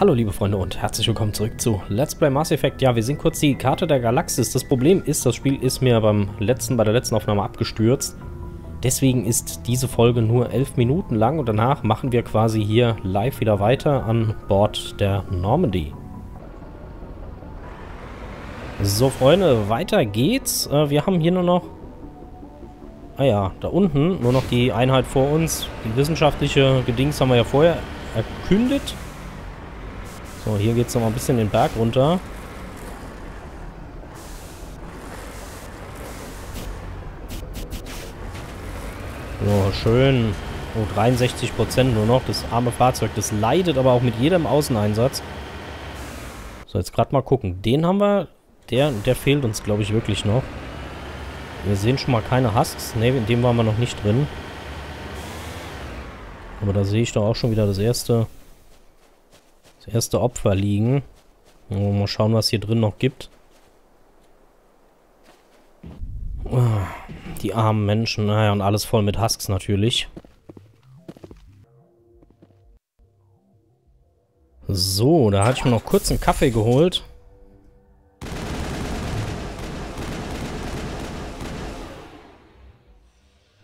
Hallo liebe Freunde und herzlich willkommen zurück zu Let's Play Mass Effect. Ja, wir sehen kurz die Karte der Galaxis. Das Problem ist, das Spiel ist mir bei der letzten Aufnahme abgestürzt. Deswegen ist diese Folge nur 11 Minuten lang und danach machen wir quasi hier live wieder weiter an Bord der Normandy. So Freunde, weiter geht's. Wir haben hier nur noch... Ah ja, da unten nur noch die Einheit vor uns. Die wissenschaftliche Gedings haben wir ja vorher erkündet. So, hier geht es noch mal ein bisschen den Berg runter. So, schön. Oh, 63% nur noch. Das arme Fahrzeug, das leidet aber auch mit jedem Außeneinsatz. So, jetzt gerade mal gucken. Den haben wir. Der fehlt uns, glaube ich, wirklich noch. Wir sehen schon mal keine Husks. Ne, in dem waren wir noch nicht drin. Aber da sehe ich doch auch schon wieder das erste Opfer liegen. Oh, mal schauen, was hier drin noch gibt. Oh, die armen Menschen. Naja, und alles voll mit Husks natürlich. So, da hatte ich mir noch kurz einen Kaffee geholt.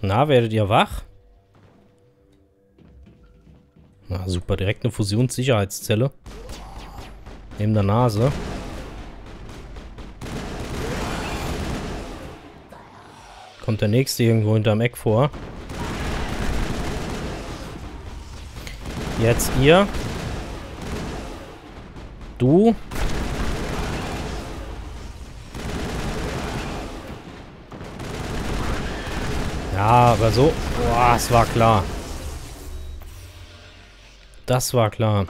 Na, werdet ihr wach? Na super, direkt eine Fusionssicherheitszelle. Neben der Nase. Kommt der nächste irgendwo hinterm Eck vor. Jetzt ihr. Du. Ja, aber so... Boah, es war klar. Das war klar.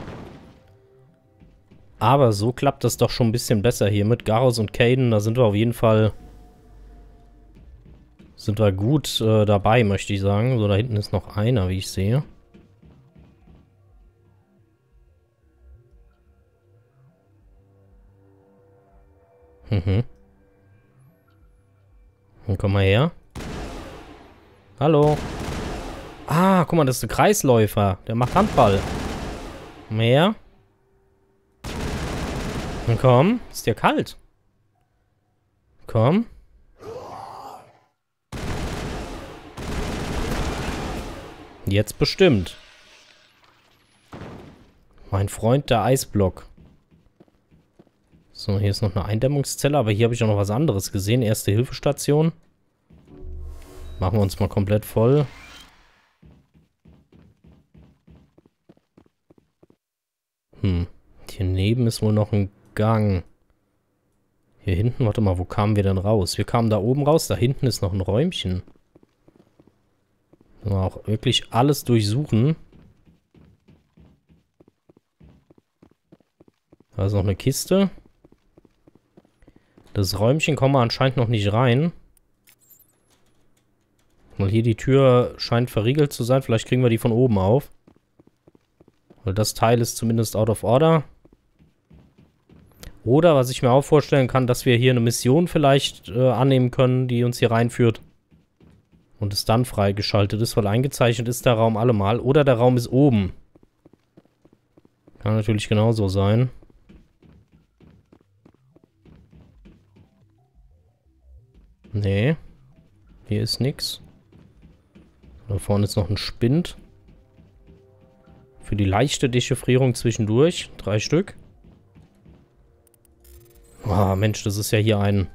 Aber so klappt das doch schon ein bisschen besser hier mit Garrus und Kaidan. Da sind wir auf jeden Fall... Sind wir gut dabei, möchte ich sagen. So, da hinten ist noch einer, wie ich sehe. Mhm. Dann komm mal her. Hallo. Ah, guck mal, das ist ein Kreisläufer. Der macht Handball. Mehr. Komm, ist dir kalt. Komm. Jetzt bestimmt. Mein Freund, der Eisblock. So, hier ist noch eine Eindämmungszelle, aber hier habe ich auch noch was anderes gesehen. Erste Hilfestation. Machen wir uns mal komplett voll. Hm. Hier neben ist wohl noch ein Gang. Hier hinten, warte mal, wo kamen wir denn raus? Wir kamen da oben raus, da hinten ist noch ein Räumchen. Sollen wir auch wirklich alles durchsuchen. Da ist noch eine Kiste. Das Räumchen kommen wir anscheinend noch nicht rein. Weil hier die Tür scheint verriegelt zu sein. Vielleicht kriegen wir die von oben auf. Weil das Teil ist zumindest out of order. Oder, was ich mir auch vorstellen kann, dass wir hier eine Mission vielleicht annehmen können, die uns hier reinführt. Und es dann freigeschaltet ist, weil eingezeichnet ist der Raum allemal. Oder der Raum ist oben. Kann natürlich genauso sein. Nee. Hier ist nichts. Da vorne ist noch ein Spind. Für die leichte Dechiffrierung zwischendurch. 3 Stück. Ah, Mensch, das ist ja hier ein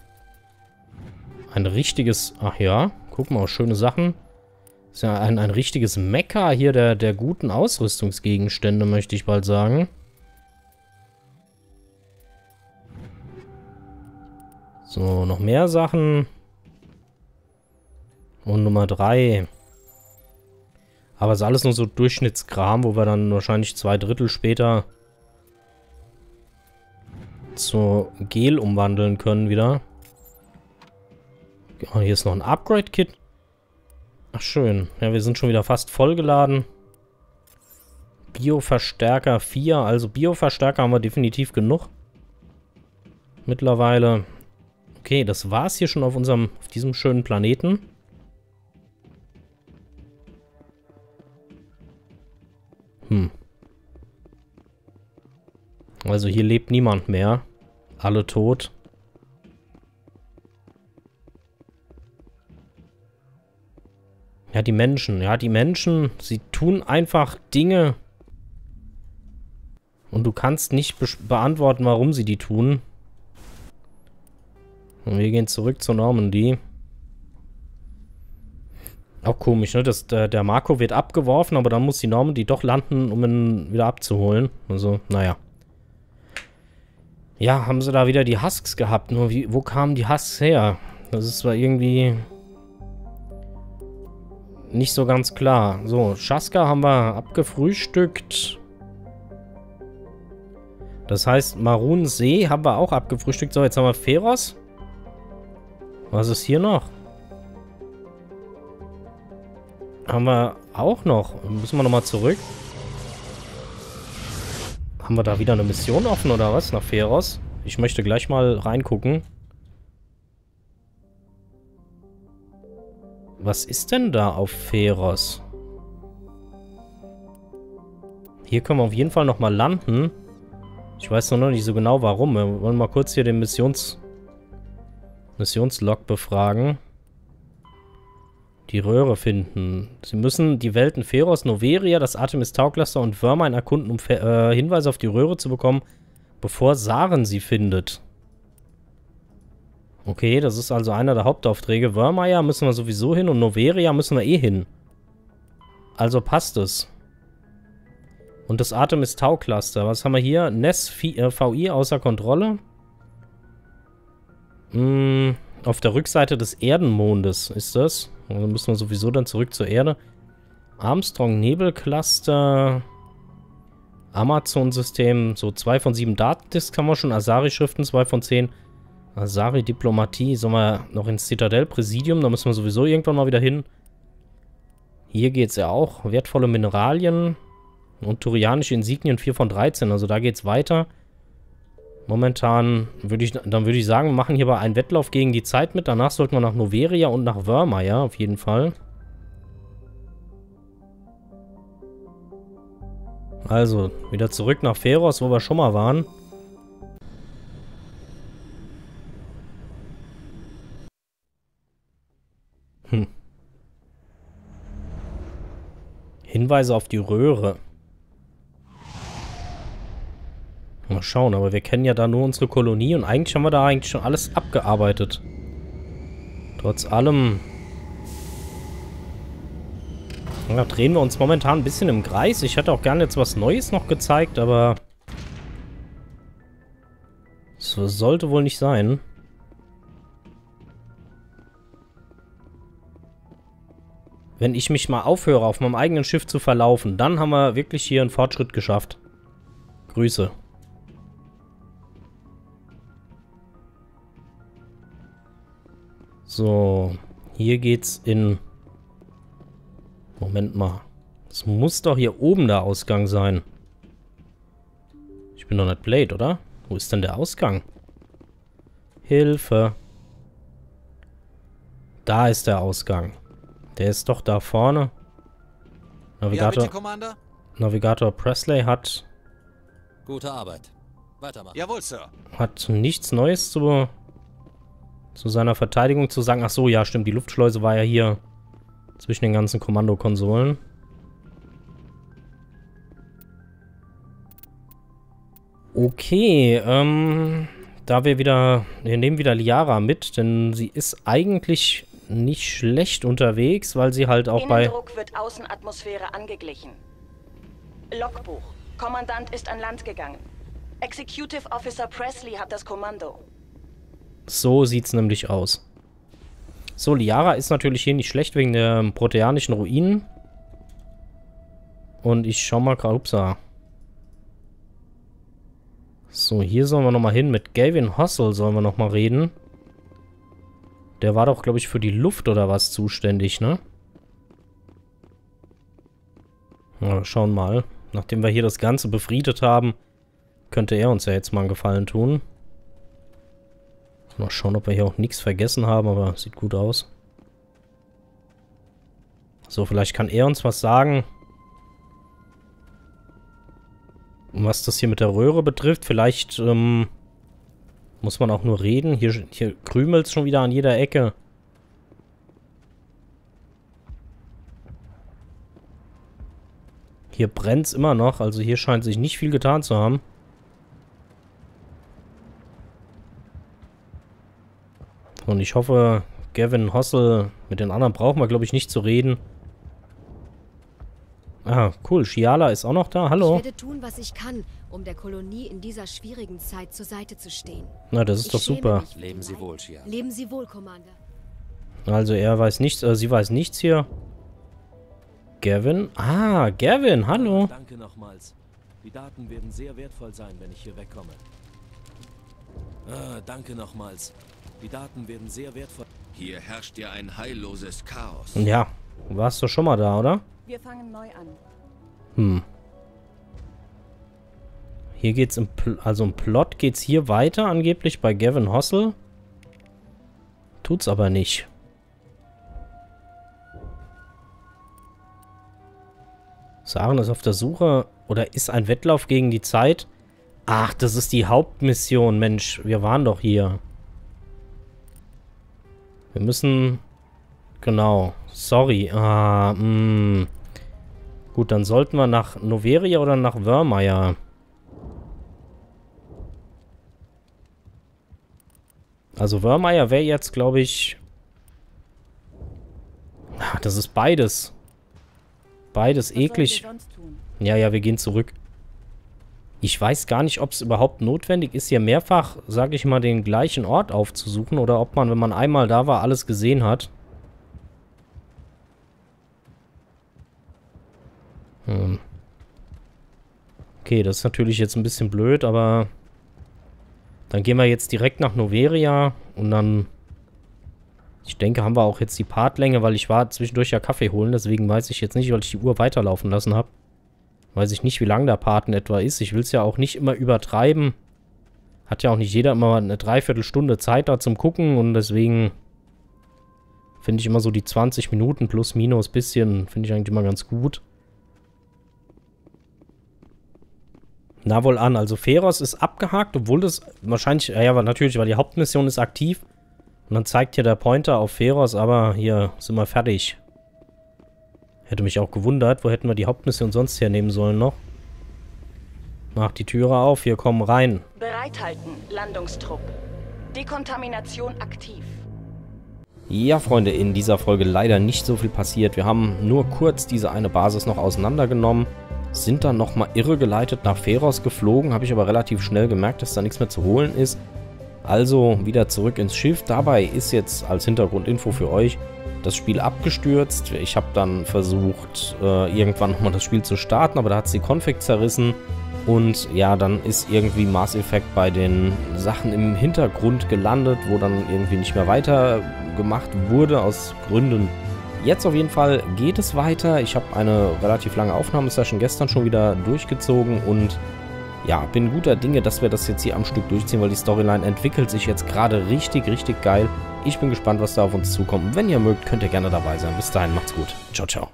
richtiges... Ach ja, guck mal, schöne Sachen. Das ist ja ein richtiges Mekka hier der guten Ausrüstungsgegenstände, möchte ich bald sagen. So, noch mehr Sachen. Und Nummer 3... Aber es ist alles nur so Durchschnittskram, wo wir dann wahrscheinlich 2 Drittel später zu Gel umwandeln können wieder. Oh, hier ist noch ein Upgrade-Kit. Ach, schön. Ja, wir sind schon wieder fast vollgeladen. Bioverstärker 4. Also Bioverstärker haben wir definitiv genug. Mittlerweile. Okay, das war's hier schon auf diesem schönen Planeten. Also hier lebt niemand mehr. Alle tot. Ja, die Menschen. Ja, die Menschen. Sie tun einfach Dinge. Und du kannst nicht beantworten, warum sie die tun. Und wir gehen zurück zur Normandy. Auch komisch, ne? Das, der Marco wird abgeworfen, aber dann muss die Normandy doch landen, um ihn wieder abzuholen. Also, naja. Ja, haben sie da wieder die Husks gehabt. Nur wie, wo kamen die Husks her? Das ist zwar irgendwie nicht so ganz klar. So, Shaska haben wir abgefrühstückt. Das heißt, Maruns See haben wir auch abgefrühstückt. So, jetzt haben wir Feros. Was ist hier noch? Haben wir auch noch. Müssen wir nochmal zurück. Haben wir da wieder eine Mission offen oder was? Nach Feros? Ich möchte gleich mal reingucken. Was ist denn da auf Feros? Hier können wir auf jeden Fall nochmal landen. Ich weiß noch nicht so genau warum. Wir wollen mal kurz hier den Missionslog befragen. Die Röhre finden. Sie müssen die Welten Feros, Noveria, das Artemis Tau-Cluster und Wörmein erkunden, um Hinweise auf die Röhre zu bekommen, bevor Saren sie findet. Okay, das ist also einer der Hauptaufträge. Wörmein müssen wir sowieso hin und Noveria müssen wir eh hin. Also passt es. Und das Artemis Tau-Cluster. Was haben wir hier? NES VI außer Kontrolle. Auf der Rückseite des Erdenmondes ist das. Also müssen wir sowieso dann zurück zur Erde. Armstrong Nebelcluster. Amazon System. So 2 von 7 Datendisks haben wir schon. Asari-Schriften 2 von 10. Asari-Diplomatie. Sollen wir noch ins Zitadellpräsidium? Da müssen wir sowieso irgendwann mal wieder hin. Hier geht es ja auch. Wertvolle Mineralien. Und turianische Insignien 4 von 13. Also da geht es weiter. Momentan würde ich sagen, wir machen hierbei einen Wettlauf gegen die Zeit mit. Danach sollten wir nach Noveria und nach Wörmein, ja, auf jeden Fall. Also, wieder zurück nach Feros, wo wir schon mal waren. Hinweise auf die Röhre. Mal schauen, aber wir kennen ja da nur unsere Kolonie und eigentlich haben wir da eigentlich schon alles abgearbeitet. Trotz allem ja, drehen wir uns momentan ein bisschen im Kreis. Ich hätte auch gerne jetzt was Neues noch gezeigt, aber es sollte wohl nicht sein. Wenn ich mich mal aufhöre, auf meinem eigenen Schiff zu verlaufen, dann haben wir wirklich hier einen Fortschritt geschafft. Grüße. So, hier geht's in... Moment mal. Es muss doch hier oben der Ausgang sein. Ich bin doch nicht Blade, oder? Wo ist denn der Ausgang? Hilfe. Da ist der Ausgang. Der ist doch da vorne. Navigator... Ja, bitte, Commander. Navigator Presley hat... Gute Arbeit. Weitermachen. Jawohl, Sir. Hat nichts Neues zu seiner Verteidigung zu sagen. Ach so, ja, stimmt. Die Luftschleuse war ja hier zwischen den ganzen Kommandokonsolen. Okay, wir nehmen wieder Liara mit, denn sie ist eigentlich nicht schlecht unterwegs, weil sie halt auch bei... Innendruck wird Außenatmosphäre angeglichen. Logbuch. Kommandant ist an Land gegangen. Executive Officer Presley hat das Kommando. So sieht's nämlich aus. So, Liara ist natürlich hier nicht schlecht wegen der proteanischen Ruinen. Und ich schau mal gerade, upsa. So, hier sollen wir nochmal hin. Mit Gavin Hossle sollen wir nochmal reden. Der war doch, glaube ich, für die Luft oder was zuständig, ne? Na, schauen mal. Nachdem wir hier das Ganze befriedet haben, könnte er uns ja jetzt mal einen Gefallen tun. Mal schauen, ob wir hier auch nichts vergessen haben, aber sieht gut aus. So, vielleicht kann er uns was sagen. was das hier mit der Röhre betrifft, vielleicht muss man auch nur reden. Hier krümelt es schon wieder an jeder Ecke. Hier brennt es immer noch, also hier scheint sich nicht viel getan zu haben. Und ich hoffe, Gavin Hossle, mit den anderen brauchen wir, glaube ich, nicht zu reden. Ah, cool. Shiala ist auch noch da. Hallo. Ich werde tun, was ich kann, um der Kolonie in dieser schwierigen Zeit zur Seite zu stehen. Na, das ist doch super. Leben Sie wohl, Shiala. Leben Sie wohl, Commander. Also, er weiß nichts, sie weiß nichts hier. Gavin? Ah, Gavin, hallo. Danke nochmals. Die Daten werden sehr wertvoll sein, wenn ich hier wegkomme. Ah, danke nochmals. Die Daten werden sehr wertvoll. Hier herrscht ja ein heilloses Chaos. Ja, warst du schon mal da, oder? Wir fangen neu an. Hm. Hier geht's im Plot geht's hier weiter angeblich bei Gavin Hossle. Tut's aber nicht. Saren ist auf der Suche oder ist ein Wettlauf gegen die Zeit? Ach, das ist die Hauptmission, Mensch, wir waren doch hier. Wir müssen genau. Sorry. Ah, gut, dann sollten wir nach Noveria oder nach Wörmein. Also Wörmein wäre jetzt, glaube ich... Ach, das ist beides. Beides eklig. Ja, ja, wir gehen zurück. Ich weiß gar nicht, ob es überhaupt notwendig ist, hier mehrfach, sage ich mal, den gleichen Ort aufzusuchen. Oder ob man, wenn man einmal da war, alles gesehen hat. Okay, das ist natürlich jetzt ein bisschen blöd, aber dann gehen wir jetzt direkt nach Noveria und dann, ich denke, haben wir auch jetzt die Partlänge, weil ich war zwischendurch ja Kaffee holen, deswegen weiß ich jetzt nicht, weil ich die Uhr weiterlaufen lassen habe. Weiß ich nicht, wie lang der Part in etwa ist. Ich will es ja auch nicht immer übertreiben. Hat ja auch nicht jeder immer eine Dreiviertelstunde Zeit da zum Gucken und deswegen finde ich immer so die 20 Minuten plus minus bisschen, finde ich eigentlich immer ganz gut. Na wohl an, also Feros ist abgehakt, obwohl das wahrscheinlich, ja, natürlich, weil die Hauptmission ist aktiv. Und dann zeigt hier der Pointer auf Feros, aber hier sind wir fertig. Hätte mich auch gewundert, wo hätten wir die Hauptmission sonst hernehmen sollen noch? Mach die Türe auf, hier kommen rein. Bereithalten, Landungstrupp. Dekontamination aktiv. Ja, Freunde, in dieser Folge leider nicht so viel passiert. Wir haben nur kurz diese eine Basis noch auseinandergenommen. Sind dann nochmal irregeleitet nach Feros geflogen, habe ich aber relativ schnell gemerkt, dass da nichts mehr zu holen ist. Also wieder zurück ins Schiff. Dabei ist jetzt als Hintergrundinfo für euch das Spiel abgestürzt. Ich habe dann versucht, irgendwann nochmal das Spiel zu starten, aber da hat es die Config zerrissen. Und ja, dann ist irgendwie Mass Effect bei den Sachen im Hintergrund gelandet, wo dann irgendwie nicht mehr weitergemacht wurde aus Gründen. Jetzt auf jeden Fall geht es weiter. Ich habe eine relativ lange Aufnahmesession gestern schon wieder durchgezogen und ja, bin guter Dinge, dass wir das jetzt hier am Stück durchziehen, weil die Storyline entwickelt sich jetzt gerade richtig, richtig geil. Ich bin gespannt, was da auf uns zukommt. Wenn ihr mögt, könnt ihr gerne dabei sein. Bis dahin, macht's gut. Ciao, ciao.